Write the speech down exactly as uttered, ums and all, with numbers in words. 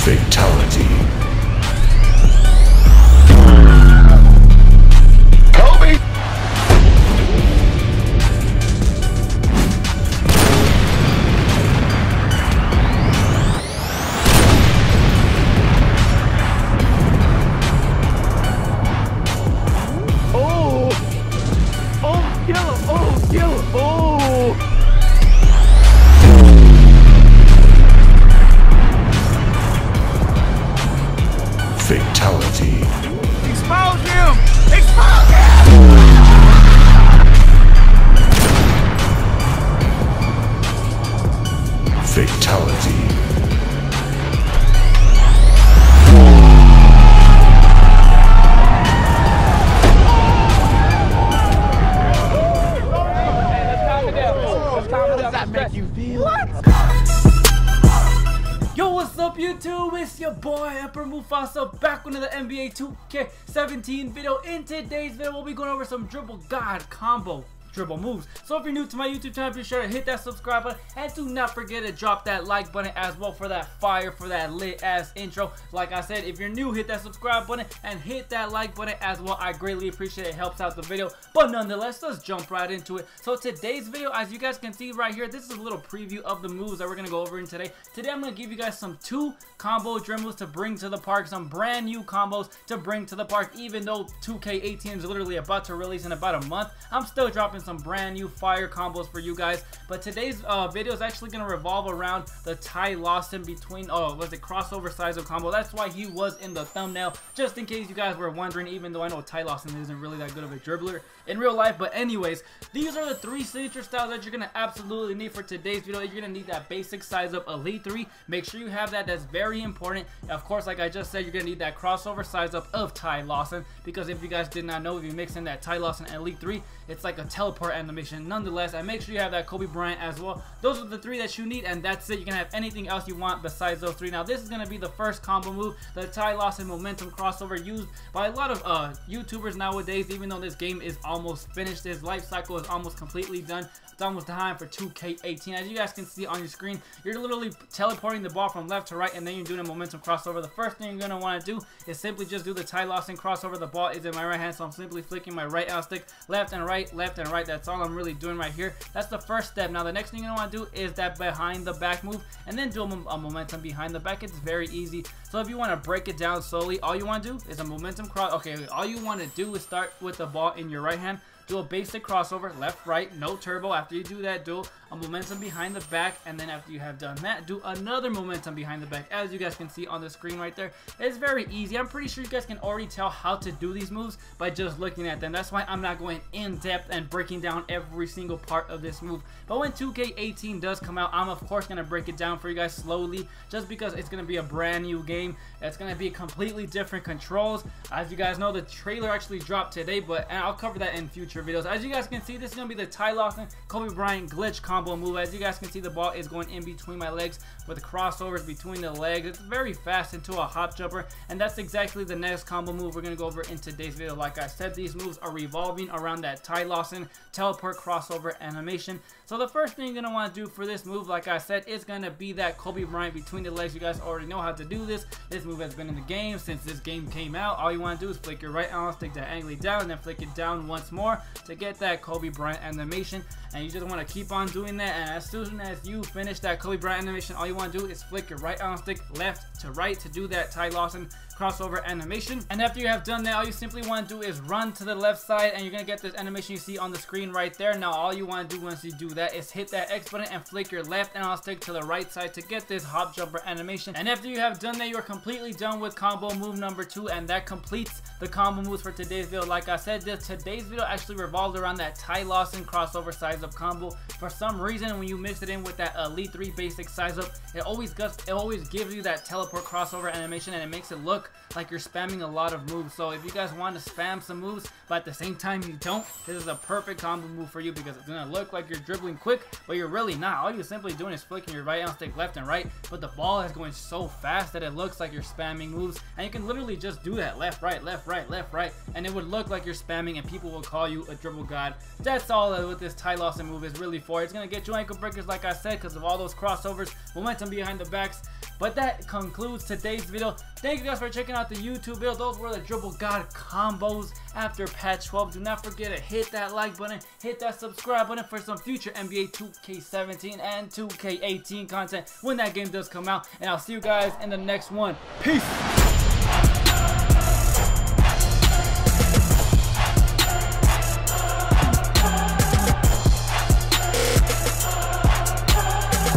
Fatality. Kobe! Oh! Oh, kill him! Oh, kill him! Oh! Fatality. Expose him! Expose him! Fatality. How does that make you feel? What? Yo, what's up YouTube? It's your boy Emperor Mufasa back with another N B A two K seventeen video. In today's video, we'll be going over some dribble god combo dribble moves. So if you're new to my YouTube channel, be sure to hit that subscribe button and do not forget to drop that like button as well for that fire, for that lit ass intro. Like I said, if you're new, hit that subscribe button and hit that like button as well. I greatly appreciate it. It helps out the video, but nonetheless, let's jump right into it. So today's video, as you guys can see right here, this is a little preview of the moves that we're gonna go over in today. Today I'm gonna give you guys some two combo dribbles to bring to the park, some brand new combos to bring to the park. Even though two K eighteen is literally about to release in about a month, I'm still dropping some brand new fire combos for you guys. But today's uh, video is actually going to revolve around the Ty Lawson between oh was it crossover size of combo. That's why he was in the thumbnail, just in case you guys were wondering, even though I know Ty Lawson isn't really that good of a dribbler in real life. But anyways, these are the three signature styles that you're going to absolutely need for today's video. You're going to need that basic size up elite three. Make sure you have that. That's very important. Of course, like I just said, you're going to need that crossover size up of Ty Lawson, because if you guys did not know, if you mix in that Ty Lawson elite three, it's like a teleport part animation nonetheless. And make sure you have that Kobe Bryant as well. Those are the three that you need, and that's it. You can have anything else you want besides those three. Now this is going to be the first combo move, the Ty Lawson momentum crossover, used by a lot of uh YouTubers nowadays. Even though this game is almost finished, this life cycle is almost completely done. It's almost time for two K eighteen. As you guys can see on your screen, you're literally teleporting the ball from left to right, and then you're doing a momentum crossover. The first thing you're going to want to do is simply just do the Ty Lawson crossover. The ball is in my right hand, so I'm simply flicking my right out stick left and right, left and right. That's all I'm really doing right here. That's the first step. Now the next thing you want to do is that behind the back move, and then do a, a momentum behind the back. It's very easy. So if you want to break it down slowly, all you want to do is a momentum cross. Okay, all you want to do is start with the ball in your right hand, do a basic crossover left right, no turbo. After you do that, do a momentum behind the back, and then after you have done that, do another momentum behind the back. As you guys can see on the screen right there, it's very easy. I'm pretty sure you guys can already tell how to do these moves by just looking at them. That's why I'm not going in depth and breaking down every single part of this move. But when two K eighteen does come out, I'm of course going to break it down for you guys slowly, just because it's going to be a brand new game. It's going to be completely different controls. As you guys know, the trailer actually dropped today, but and I'll cover that in future videos. As you guys can see, this is gonna be the Ty Lawson Kobe Bryant glitch combo move. As you guys can see, the ball is going in between my legs with the crossovers between the legs. It's very fast into a hop jumper, and that's exactly the next combo move we're gonna go over in today's video. Like I said, these moves are revolving around that Ty Lawson teleport crossover animation. So the first thing you're gonna want to do for this move, like I said, is gonna be that Kobe Bryant between the legs. You guys already know how to do this. This move has been in the game since this game came out. All you want to do is flick your right arm, stick that angle down, and then flick it down once more to get that Kobe Bryant animation. And you just want to keep on doing that, and as soon as you finish that Kobe Bryant animation, all you want to do is flick your right arm stick left to right to do that Ty Lawson crossover animation. And after you have done that, all you simply want to do is run to the left side, and you're going to get this animation you see on the screen right there. Now all you want to do once you do that is hit that X button and flick your left and I'll stick to the right side to get this hop jumper animation. And after you have done that, you're completely done with combo move number two, and that completes the combo moves for today's video. Like I said, this today's video actually revolved around that Ty Lawson crossover size up combo. For some reason, when you mix it in with that elite three basic size up, it always, gets, it always gives you that teleport crossover animation, and it makes it look look like you're spamming a lot of moves. So if you guys want to spam some moves, but at the same time you don't, this is a perfect combo move for you because it's going to look like you're dribbling quick, but you're really not. All you're simply doing is flicking your right stick left and right, but the ball is going so fast that it looks like you're spamming moves. And you can literally just do that, left, right, left, right, left, right, and it would look like you're spamming and people will call you a dribble god. That's all that what this Ty Lawson move is really for. It's going to get you ankle breakers, like I said, because of all those crossovers, momentum behind the backs. But that concludes today's video. Thank you guys for checking out the YouTube video. Those were the Dribble God combos after patch twelve. Do not forget to hit that like button, hit that subscribe button for some future N B A two K seventeen and two K eighteen content when that game does come out. And I'll see you guys in the next one. Peace!